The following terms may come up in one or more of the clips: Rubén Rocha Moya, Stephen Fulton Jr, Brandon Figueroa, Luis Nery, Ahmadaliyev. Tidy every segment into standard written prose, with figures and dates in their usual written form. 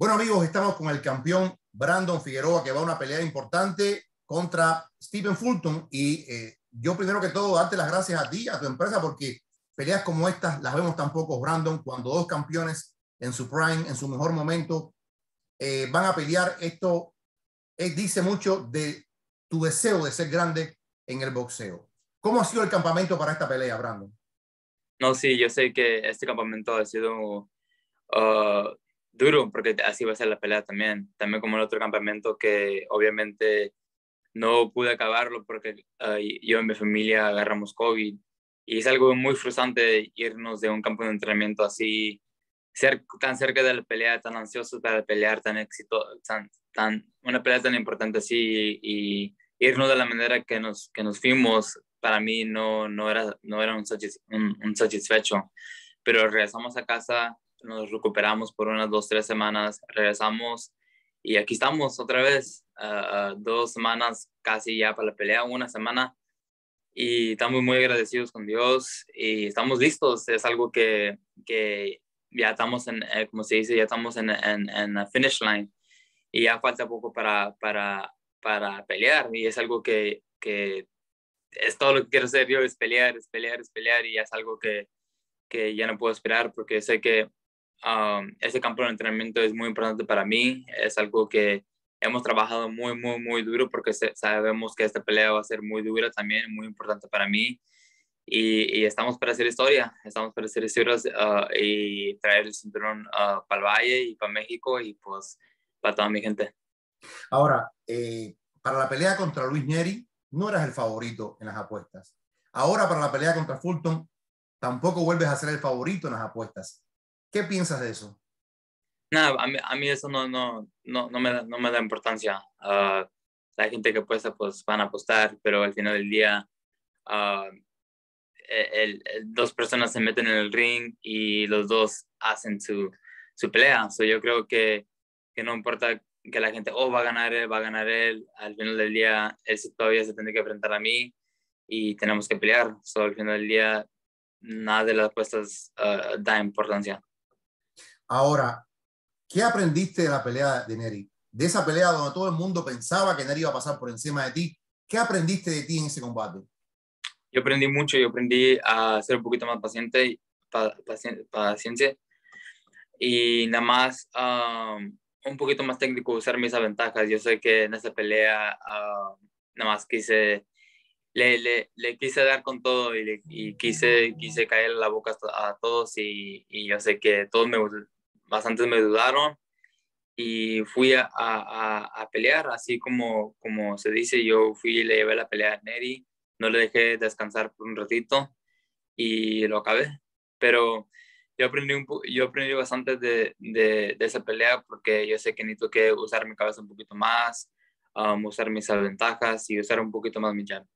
Bueno, amigos, estamos con el campeón Brandon Figueroa, que va a una pelea importante contra Stephen Fulton. Y yo primero que todo, darte las gracias a ti, a tu empresa, porque peleas como estas las vemos tan pocos, Brandon, cuando dos campeones en su prime, en su mejor momento, van a pelear. Esto dice mucho de tu deseo de ser grande en el boxeo. ¿Cómo ha sido el campamento para esta pelea, Brandon? No, sí, yo sé que este campamento ha sido duro, porque así va a ser la pelea también. También como el otro campamento, que obviamente no pude acabarlo porque yo y mi familia agarramos COVID. Y es algo muy frustrante irnos de un campo de entrenamiento así, tan cerca de la pelea, tan ansiosos para pelear, tan exitoso, una pelea tan importante así, y irnos de la manera que nos fuimos. Para mí no era un satisfecho, pero regresamos a casa, nos recuperamos por unas 2-3 semanas, regresamos y aquí estamos otra vez, 2 semanas casi ya para la pelea, 1 semana, y estamos muy agradecidos con Dios y estamos listos. Es algo que ya estamos en, como se dice, ya estamos en la finish line y ya falta poco para pelear, y es algo que es todo lo que quiero hacer yo, es pelear, y es algo que ya no puedo esperar, porque sé que ese campo de entrenamiento es muy importante para mí. Es algo que hemos trabajado muy duro, porque sabemos que esta pelea va a ser muy dura también, muy importante para mí, y estamos para hacer historias y traer el cinturón para el Valle y para México y pues para toda mi gente. Ahora, para la pelea contra Luis Nery no eras el favorito en las apuestas. Ahora para la pelea contra Fulton tampoco vuelves a ser el favorito en las apuestas. ¿Qué piensas de eso? Nada, a mí eso no me da importancia. La gente que apuesta pues van a apostar, pero al final del día dos personas se meten en el ring y los dos hacen su pelea. So, yo creo que no importa que la gente, oh, va a ganar él, al final del día, él todavía se tiene que enfrentar a mí y tenemos que pelear. So, al final del día, nada de las apuestas da importancia. Ahora, ¿qué aprendiste de la pelea de Nery? De esa pelea donde todo el mundo pensaba que Nery iba a pasar por encima de ti, ¿qué aprendiste de ti en ese combate? Yo aprendí mucho, yo aprendí a ser un poquito más paciente y nada más un poquito más técnico, usar mis ventajas. Yo sé que en esa pelea nada más quise, le quise dar con todo y quise caer la boca a todos, y yo sé que todos bastantes me dudaron y fui a pelear, así como se dice. Yo fui y le llevé la pelea a Nery, no le dejé descansar por un ratito y lo acabé. Pero yo aprendí bastante de esa pelea, porque yo sé que necesito que usar mi cabeza un poquito más, usar mis ventajas y usar un poquito más mi jab.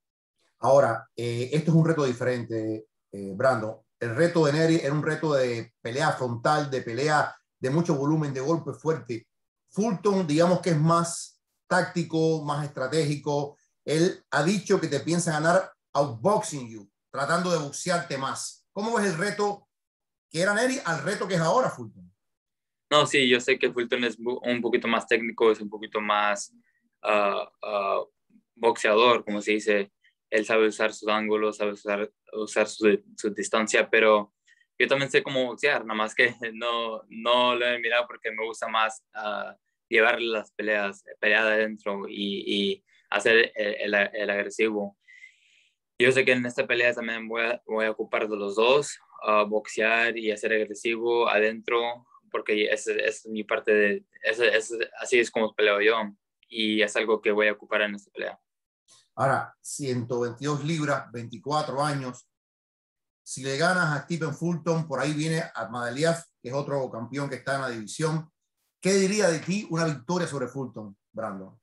Ahora, esto es un reto diferente, Brandon. El reto de Nery era un reto de pelea frontal, de pelea de mucho volumen, de golpe fuerte. Fulton, digamos que es más táctico, más estratégico. Él ha dicho que te piensa ganar outboxing you, tratando de boxearte más. ¿Cómo ves el reto que era Nery al reto que es ahora Fulton? No, sí, yo sé que Fulton es un poquito más técnico, es un poquito más boxeador, como se dice. Él sabe usar sus ángulos, sabe usar su distancia, pero yo también sé cómo boxear, nada más que no lo he mirado, porque me gusta más llevarle las pelear adentro y hacer el agresivo. Yo sé que en esta pelea también voy a ocupar de los dos, boxear y hacer agresivo adentro, porque esa es mi parte así es como peleo yo, y es algo que voy a ocupar en esta pelea. Ahora, 122 libras, 24 años, si le ganas a Stephen Fulton, por ahí viene Ahmadaliyev, que es otro campeón que está en la división. ¿Qué diría de ti una victoria sobre Fulton, Brandon?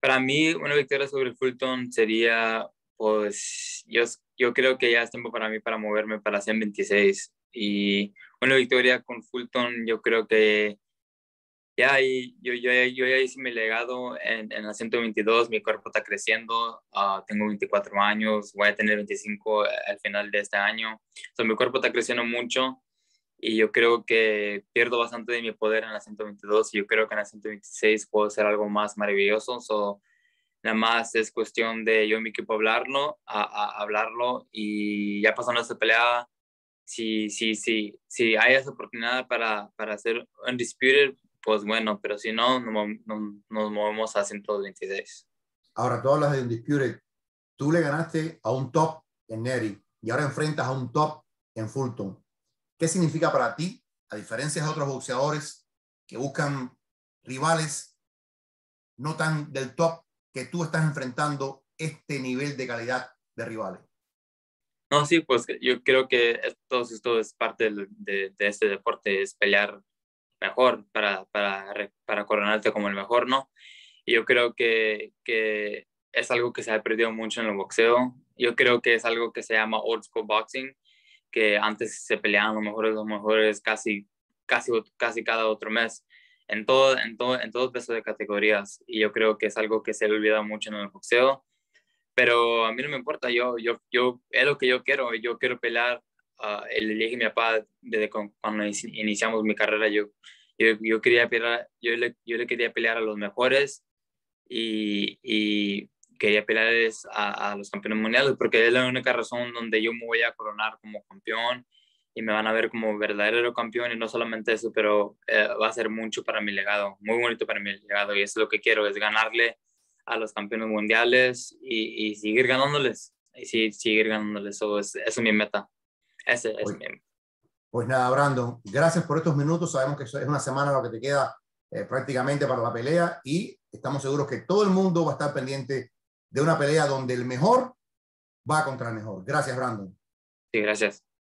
Para mí, una victoria sobre Fulton sería, pues yo creo que ya es tiempo para mí para moverme para 126, y una victoria con Fulton, yo creo que ya yo ya hice mi legado en la 122. Mi cuerpo está creciendo, tengo 24 años, voy a tener 25 al final de este año, mi cuerpo está creciendo mucho y yo creo que pierdo bastante de mi poder en la 122 y yo creo que en la 126 puedo hacer algo más maravilloso. So, nada más es cuestión de yo y mi equipo hablarlo, hablarlo, y ya pasando esta pelea, si hay esa oportunidad para hacer Undisputed, pues bueno, pero si no, nos movemos a 126. Ahora, tú hablas de Undisputed, tú le ganaste a un top en Nery y ahora enfrentas a un top en Fulton. ¿Qué significa para ti, a diferencia de otros boxeadores que buscan rivales no tan del top, que tú estás enfrentando este nivel de calidad de rivales? No, sí, pues yo creo que esto es parte de este deporte, es pelear mejor para coronarte como el mejor, ¿no? Y yo creo que es algo que se ha perdido mucho en el boxeo. Yo creo que es algo que se llama old school boxing, que antes se peleaban los mejores casi cada otro mes, en todo peso de categorías, y yo creo que es algo que se ha olvidado mucho en el boxeo, pero a mí no me importa, yo es lo que yo quiero pelear. Le dije a mi papá desde cuando iniciamos mi carrera, yo le quería pelear a los mejores y quería pelear a los campeones mundiales, porque es la única razón donde yo me voy a coronar como campeón y me van a ver como verdadero campeón. Y no solamente eso, pero va a ser mucho para mi legado, muy bonito para mi legado, y eso es lo que quiero, es ganarle a los campeones mundiales y seguir ganándoles, eso es mi meta. Pues nada, Brandon, gracias por estos minutos. Sabemos que es una semana lo que te queda prácticamente para la pelea, y estamos seguros que todo el mundo va a estar pendiente de una pelea donde el mejor va contra el mejor. Gracias, Brandon. Sí, gracias.